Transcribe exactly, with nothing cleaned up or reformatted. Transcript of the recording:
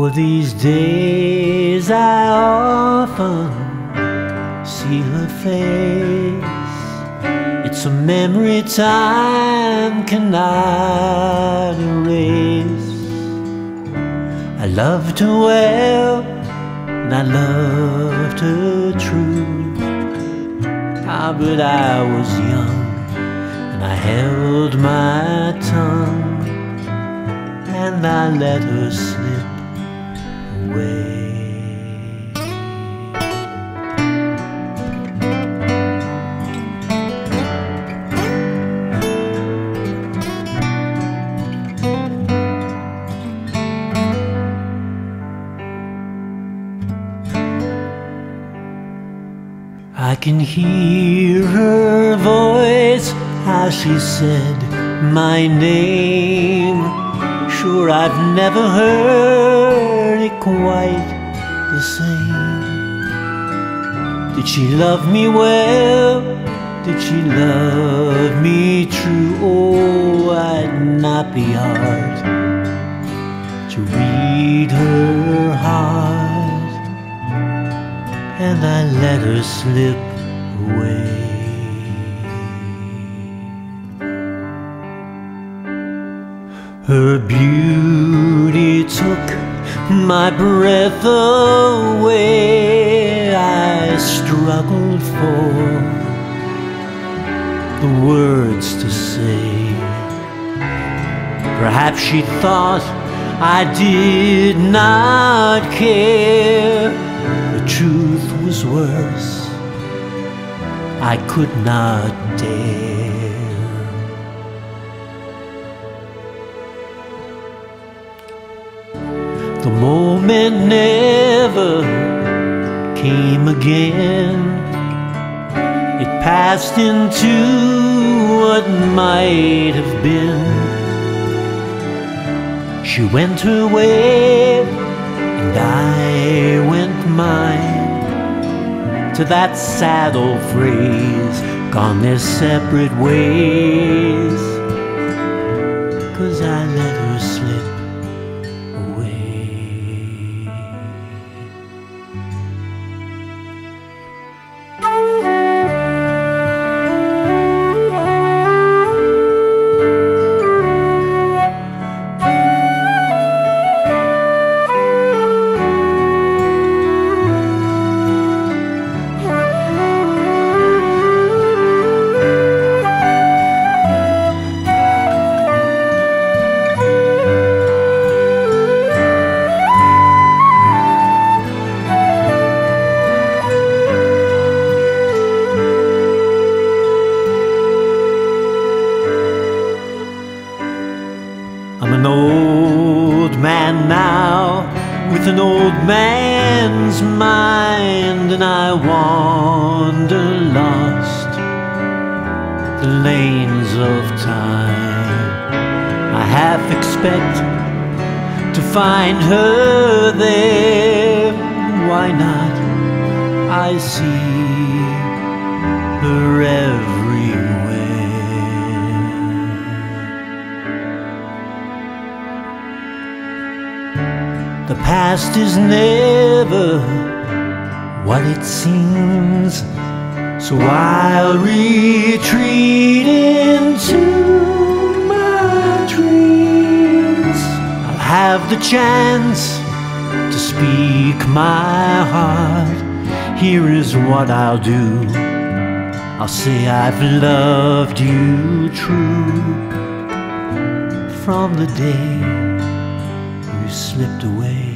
For these days I often see her face. It's a memory time cannot erase. I loved her well and I loved her true. Ah, but I was young and I held my tongue, and I let her slip away. I can hear her voice, how she said my name. Sure, I've never heard it quite the same. Did she love me well? Did she love me true? Oh, I'd not be hard to read her heart, and I let her slip away. Her beauty took my breath away. I struggled for the words to say. Perhaps she thought I did not care. Truth was worse, I could not dare. The moment never came again. It passed into what might have been. She went her way and I went mine, to that sad old phrase, gone their separate ways, 'cause I let her slip away. I'm an old man now, with an old man's mind, and I wander lost the lanes of time. I half expect to find her there. Why not? I see her everywhere. The past is never what it seems, so I'll retreat into my dreams. I'll have the chance to speak my heart. Here is what I'll do. I'll say I've loved you true from the day slipped away.